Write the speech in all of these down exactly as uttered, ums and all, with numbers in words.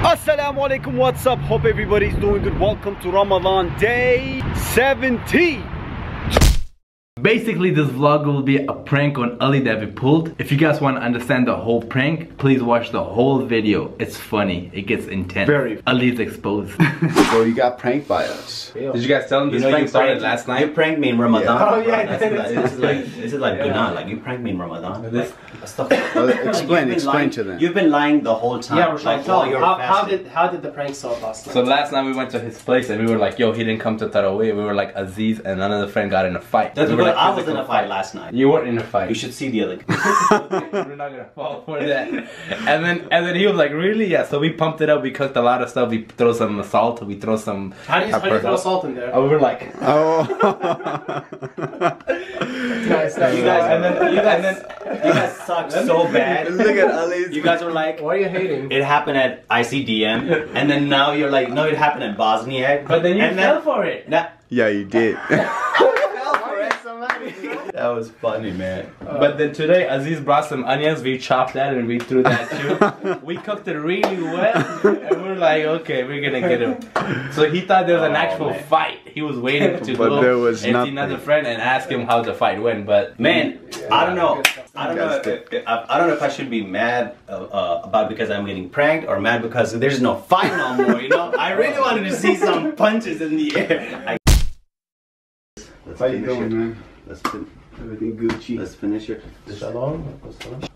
Assalamu alaikum, what's up? Hope everybody's doing good. Welcome to Ramadan day seventeen. Basically, this vlog will be a prank on Ali that we pulled. If you guys want to understand the whole prank, please watch the whole video. It's funny. It gets intense. Very. Ali's exposed. Bro, you got pranked by us. Ew. Did you guys tell him this you know, prank started last night? You pranked me in Ramadan. Yeah. Oh yeah, that's like, this is like this is like yeah. Gunah. Like you pranked me in Ramadan. Like, this stuff. Well, explain, explain lying, to them. You've been lying the whole time. Yeah, we're like, so how, how did how did the prank start last night? So last night we went to his place and we were like, yo, he didn't come to Tarawih. We were like, Aziz and another friend got in a fight. That's we I was in a fight last night. You weren't in a fight. You should see the other guy. We're not gonna fall for that. And then and then he was like, really? Yeah. So we pumped it up. We cooked a lot of stuff. We throw some salt. We throw some. How do you, how do you throw salt in there? Oh, we were like. Oh. Nice, nice. You guys, and then you guys, and then you guys suck so bad. Look at Ali's. You guys were like, why are you hating? It happened at I C D M, and then now you're like, no, it happened at Bosnia. But then you and fell then, for it. Nah. Yeah, you did. That was funny, man. Uh, but then today, Aziz brought some onions. We chopped that and we threw that too. We cooked it really well, and we were like, okay, we're gonna get him. So he thought there was oh, an actual man. fight. He was waiting to go and see another friend and ask him how the fight went. But man, yeah, I don't know. I don't know. If, I don't know if I should be mad uh, uh, about because I'm getting pranked or mad because there's no fight no more. You know, I really wanted to see some punches in the air. I How you doing, man? Let's fin everything Gucci. Let's finish it. Shalom.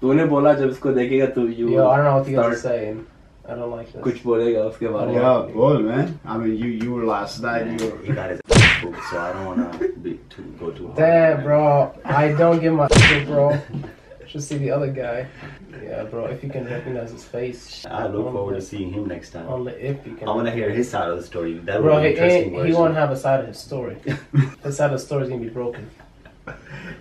Tune bola jab isko dekhega to you. Yo, I don't know what you guys are saying. I don't like this. Kuch bolega uske baare mein. Yeah, boy, man. I mean, you you were last night. Man, you were. He got his ass, so I don't wanna be too go too hard. Damn, man. Bro. I don't give my shit, bro. Just see the other guy. Yeah, bro. If you can recognize his face. I look forward to seeing him next time. Only if you can. I want to hear his side of the story. That bro, would be interesting. He, he won't have a side of his story. His side of the story is gonna be broken.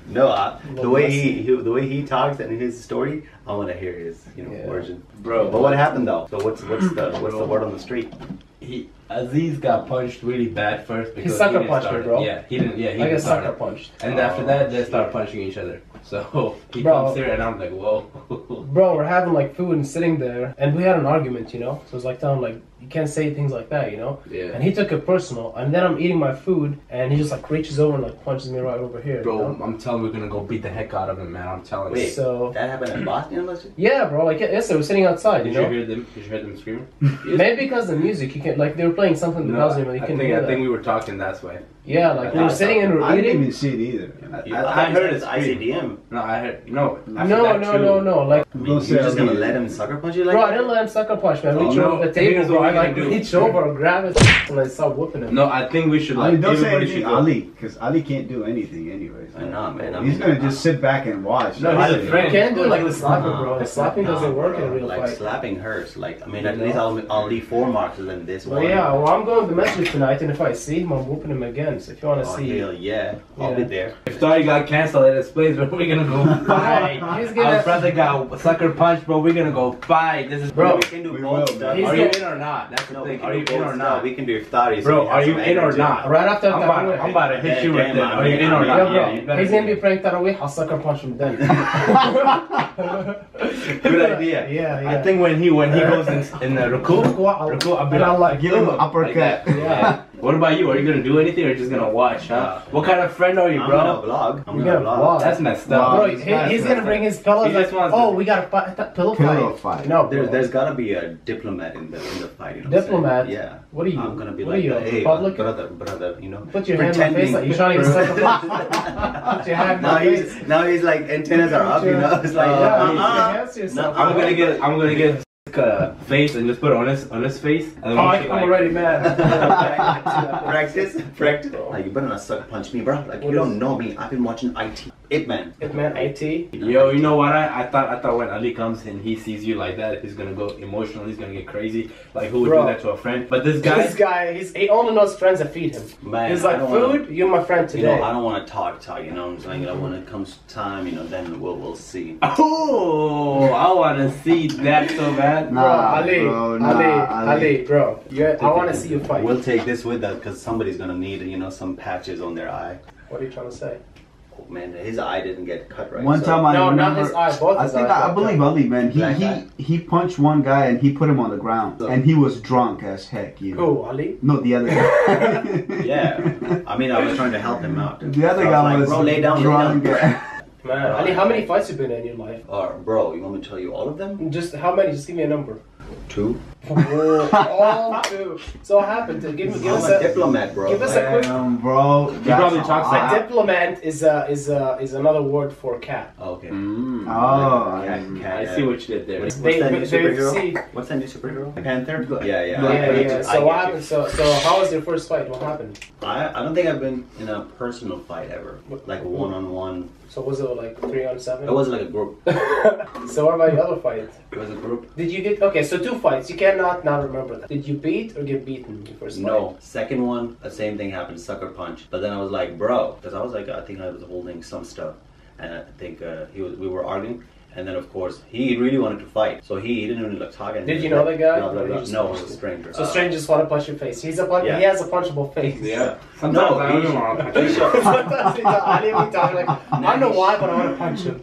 No, I, the way he, he the way he talks and his story, I want to hear his you know yeah. origin, bro. But what happened though? So what's what's the what's the word on the street? He Aziz got punched really bad first because he sucker he punched her, bro. Yeah, he didn't. Yeah, he like didn't a sucker punched. And oh, after that, they start punching each other. So he bro, comes here and I'm like, whoa. Bro, we're having like food and sitting there, and we had an argument, you know. So it's like telling like you can't say things like that, you know. Yeah. And he took it personal, and then I'm eating my food, and he just like reaches over and like punches me right over here. Bro, you know? I'm telling you, we're gonna go beat the heck out of him, man. I'm telling Wait, you. So that happened in Bosnia, was it? Yeah, bro. Like yesterday, we're sitting outside. Did you, you know? hear them? Did you hear them screaming? Maybe because the music, you can't like they were playing something that no, was you couldn't hear. I think we were talking that way. Yeah, like we were sitting and we were eating. I didn't even see it either. I, I, I heard it's I C D M. No, I heard no. No, no, no, no, no. Like I mean, you're just gonna let him sucker punch you like Bro, that? I didn't let him sucker punch, man. We reached over the table, bro. I like reached over, grab his and I start whooping him. No, I think we should. Like, I mean, don't say anything, Ali, because Ali can't do anything, anyways. I know, man. I mean, he's gonna just sit back and watch. No, he's a friend. You can't do like the slapping, bro. The slapping doesn't work in a real fight. Like slapping hurts. Like I mean, at least I'll I'll leave four marks than this one. Yeah, well, I'm going to the message tonight, and if I see him, I'm whooping him again. So if you want to oh, see hell yeah, I'll yeah. be there. If Thari got cancelled at his place, bro, we're gonna go fight. Our brother got sucker punched, bro. We're gonna go fight. This is bro. We can do we both will, stuff. Are you in or not? That's the no, thing. Are you in or not? We can do Thari. Bro, are you in or not? Right after that, I'm, I'm about to hit yeah, you right there. Are you in or not? Yeah, yeah, he's gonna be pranked that way. I'll sucker punch him then. Good idea. Yeah, yeah. I think when he when he goes in in the Rukul, Rukul, I'll be like, give him an uppercut. Yeah. What about you? Are you gonna do anything or are you just gonna watch, huh? What kind of friend are you, bro? I'm gonna vlog. I'm gonna vlog. That's messed up. Bro, he, he's gonna up. bring his pillow. He like, oh, to... we got a fight, pillow, pillow fight. fight. No, there, there's gotta be a diplomat in the in the fight. You know diplomat? What yeah. What are you? I'm gonna be what like, are you, hey, Republic? brother, brother, you know. Put your hand on my face like you're trying to suck up. Put your hand on my face. Now he's like antennas are up, you know. It's like I'm gonna get. I'm gonna get. Uh, face and just put it on his on his face. And oh, I'm like, already mad. practice, practice. Like you better not suck punch me, bro. Like what you don't know me. I've been watching I T. It man. It man. It. Yo, you know what? I, I thought I thought when Ali comes and he sees you like that, he's gonna go emotional. He's gonna get crazy. Like who would bro. do that to a friend? But this guy, this guy, he's, he only knows friends that feed him. Man, he's like food. Wanna, you're my friend today. You know, I don't want to talk talk. You know what I'm saying? Like, when it comes time, you know, then we'll we'll see. Oh, I want to see that so bad. Nah, bro, Ali, bro, nah, Ali, Ali, Ali, bro. You're, I want to see you fight. We'll take this with us because somebody's gonna need, you know, some patches on their eye. What are you trying to say? man, his eye didn't get cut right. One so. time I no, remember, not his eye, both I his think I, I believe cut. Ali, man. He Black he guy. he punched one guy and he put him on the ground, so. and he was drunk as heck. You know? Who, Ali? No, the other guy. Yeah, I mean, I was trying to help him out. Dude. The other so guy was, like, was bro, lay down, drunk. Lay down. Man, Ali, how many fights have been in your life? Uh, bro, you want me to tell you all of them? Just how many? Just give me a number. Two. Oh, all two. So what happened? To give me, give I'm us a, a diplomat, bro. Give us a quick. Um, bro, you probably talks like diplomat is a is a is another word for cat. Okay. Mm. Oh, cat, cat, cat. I see what you did there. What's they, that new superhero? See. What's that new superhero? Panther. Yeah, yeah. Yeah, yeah. yeah. So what happened? You. So so how was your first fight? What happened? I I don't think I've been in a personal fight ever, like one on one. So was it like three on seven? It wasn't like a group. So what about your other fight? It was a group. Did you get okay? So two fights. You cannot not remember that. Did you beat or get beaten your first fight? No. Second one, the same thing happened. Sucker punch. But then I was like, bro, because I was like, I think I was holding some stuff, and I think uh, he was. We were arguing. And then, of course, he really wanted to fight. So he, he didn't even look talking. Did you know that guy? No, no, no, it was a stranger. So strangers just want to punch your face. He's a punch, yeah. He has a punchable face. Yeah. Sometimes no, I don't want to punch him. Sometimes he's like, I don't know why, but I want to punch him.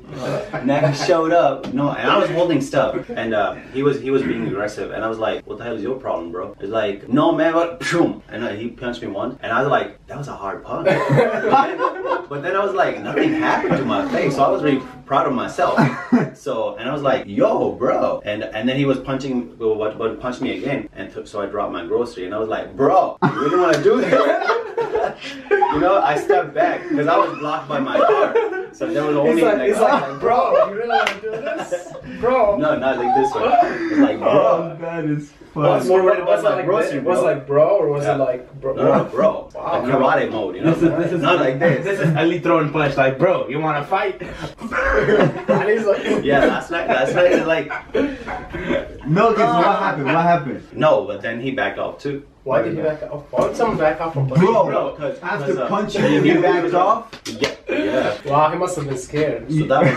Now he showed up. No, and I was holding stuff. And uh, he was he was being aggressive. And I was like, what the hell is your problem, bro? He's like, no, man, what? And uh, he punched me once. And I was like, that was a hard punch. But then I was like, nothing happened to my face. So I was really proud of myself. So, and I was like, yo, bro. And and then he was punching, what, what punched me again. And th so I dropped my grocery and I was like, bro, you really want to do that? You know, I stepped back because I was blocked by my car. So there was only like, like, like, like, bro, you really want to do this? Bro. No, not like this one. It's like, bro. Oh, that is funny. So was, was, like, grocery, bro. was like, bro, or was yeah. it like, bro? No, no, bro. Wow. Like karate mode, you know? This is, this is, not like this. This is Ali throwing punch, like, bro, you want to fight? Like, yeah, last night, last night, it's like... No, because uh, what happened? What happened? No, but then he backed off, too. Why did he back off? Why would someone back off from punching? Bro, bro after punching, he backed off? Yeah. Yeah. Wow, he must have been scared. So that was...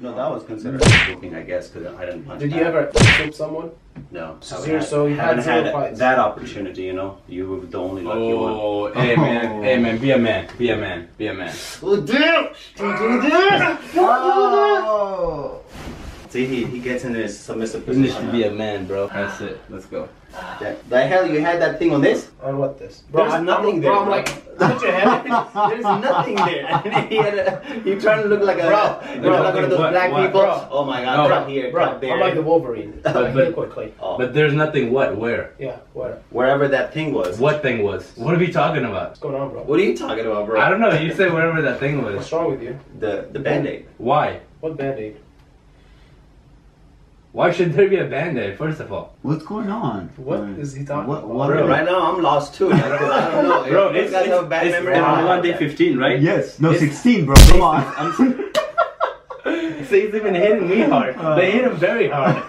No, that was considered joking, I guess, because I didn't punch Did back. You ever shoot someone? No. So, so, had, so you had, had fights. That opportunity, you know? You were the only lucky oh, one. Hey, oh, man. Hey, man. Be a man. Be a man. Be a man. Well, damn! Oh. See, he, he gets in this submissive position. You should be a man, bro. That's it. Let's go. That, the hell, you had that thing on this? On what this? Bro, there's I'm, nothing I'm, there. Bro, I'm like, put your head in. There's nothing there. And he had a, he trying to look like a, bro, bro, like one of those what, black what, people. Bro. Oh my God, no, bro, here, bro, there. I'm like the Wolverine. But, but, here quickly. Oh. But there's nothing what, where? Yeah, where? Wherever that thing was. What thing was? What are we talking about? What's going on, bro? What are you talking about, bro? I don't know, you said whatever that thing was. What's wrong with you? The, the Band-Aid. Why? What Band-Aid? Why should there be a Band-Aid, first of all? What's going on? What man? Is he talking what, about? What, bro, right now I'm lost too. Like, I don't know. Bro, it's, it's, it's, bad it's Ramadan day fifteen, right? Yes. No, it's sixteen, bro. Come on. So he's even hitting me hard. Uh, they hit him very hard.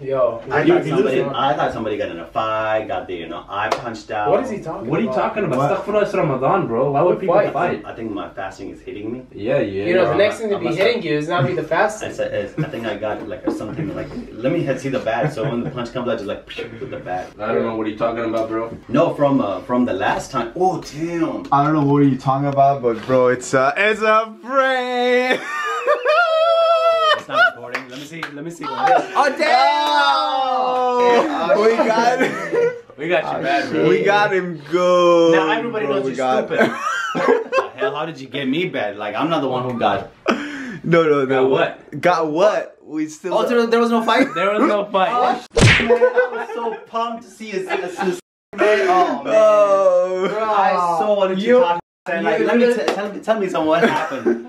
Yo. I, you, thought somebody, I thought somebody got in a fight, got the, you know, I punched out. What is he talking about? What are you about? talking about? Astaghfirullah, it's Ramadan, bro. Why would what people fight? fight? I think my fasting is hitting me. Yeah, yeah. You know, the I'm next thing to be hitting you is not be the fasting. I, said, I think I got like something like, let me see the bat. So when the punch comes out, just like, with the bat. I don't know what you're talking about, bro. No, from uh, from the last time. Oh, damn. I don't know what you're talking about, but bro, it's, uh, it's a brain. It's not recording. Let me see. Let me see. What it is. Oh, damn! Oh, we got him. We got you oh, bad, bro. We got him good. Now everybody bro, knows you're stupid. The hell, how did you get me bad? Like, I'm not the one who got. No, no, no. Got what? Got what? We still. Oh, there, there was no fight? There was no fight. Oh, man, I was so pumped to see his. his oh, man. Oh, bro. I so wanted you. Talk you like, let me tell me tell me some what happened.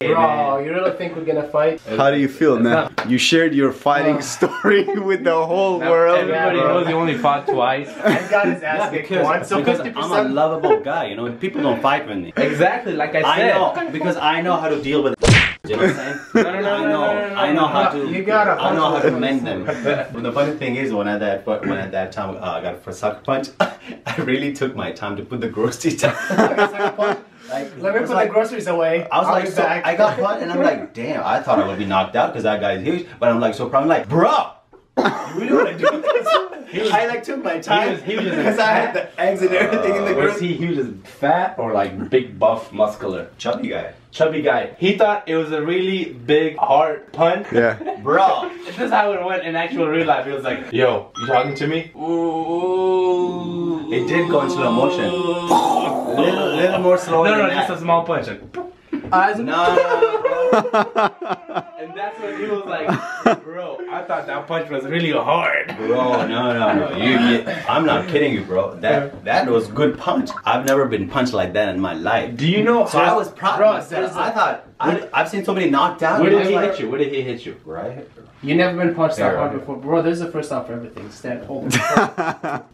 Hey, bro, man. You really think we're gonna fight? How do you feel now? You shared your fighting uh, story with the whole now, world. Everybody bro. knows you only fought twice. I got his ass kicked once. So because I'm a lovable guy, you know. People don't fight with me. Exactly, like I said. I know because I know how to deal with. You know what I'm saying? No, no, no, I know, no, no, no, I know how to. You gotta I know how to mend them. But the funny thing is, when at that when at that time uh, I got for sucker punch, I really took my time to put the groceries down. Like, let me put like, the groceries away. I was I'll like, so back. I got hot, and I'm like, damn, I thought I would be knocked out because that guy is huge. But I'm like, so proud. I'm like, bro, you really want to do this? was, I like took my time because I had the eggs and everything uh, in the group. Was he, he was just fat or like big, buff, muscular? Chubby guy. Chubby guy. He thought it was a really big, hard pun. Yeah. Bro, this is how it went in actual real life. He was like, yo, you talking to me? Ooh. It did go in slow motion. A little, little more slow. No, no, just that. A small punch. Eyes no, no, no. And that's when he was like, bro, I thought that punch was really hard. Bro, no, no, no. You, you, I'm not kidding you, bro. That that was good punch. I've never been punched like that in my life. Do you know so how I was proud bro, of myself. I thought I, I've seen somebody knocked out. Where did he like, hit you? Where did he hit you? Right? You never been punched that hard before. Bro, there's a first time for everything. Stand hold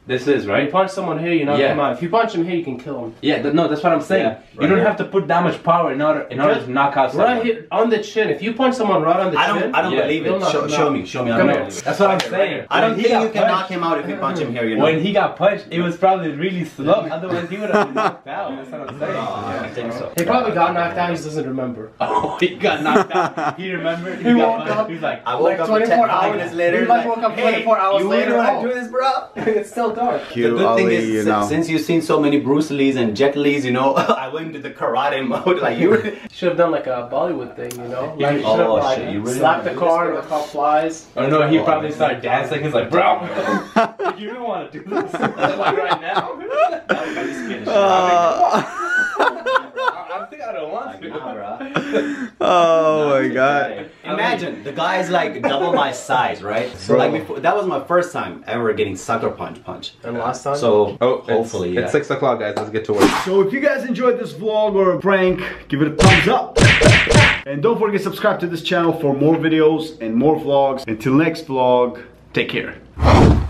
This is, right? You punch someone here, you knock yeah. him out. If you punch him here, you can kill him. Yeah, th no, that's what I'm saying. Yeah, right you don't here. have to put that much power in order, in order to knock out someone. Right here, on the chin. If you punch someone right on the I don't, chin. I don't yeah, believe it. Show, show me, show me. I don't believe it. That's what I'm saying. I don't when think you can punched, knock him out if you punch him here, you know? When he got punched, it was probably really slow. Otherwise, he would have been knocked out. That's what I'm saying. Oh, yeah, I think so. He probably got knocked out, he just doesn't remember. Oh, he got knocked out. He remembered. He woke up. He's like, I woke up. twenty-four hours later, like, woke up hey, twenty-four hours you later. You really want to do this, bro? It's still dark. Cute the good Ali, thing is, you know. Since you've seen so many Bruce Lees and Jet Lees, you know, I went into the karate mode. Like you should have done like a Bollywood thing, you know? Like you oh, like, shit, you really slap the car, the car flies. Oh no, he oh, probably man. started dancing. He's like, bro, you don't want to do this like right now. I think I don't want to. Nah, oh my god. Imagine, the guy's like double my size, right? So like before, that was my first time ever getting sucker punch punch. And last time? So, oh, hopefully, it's, yeah. It's six o'clock guys, let's get to work. So if you guys enjoyed this vlog or prank, give it a thumbs up. And don't forget to subscribe to this channel for more videos and more vlogs. Until next vlog, take care.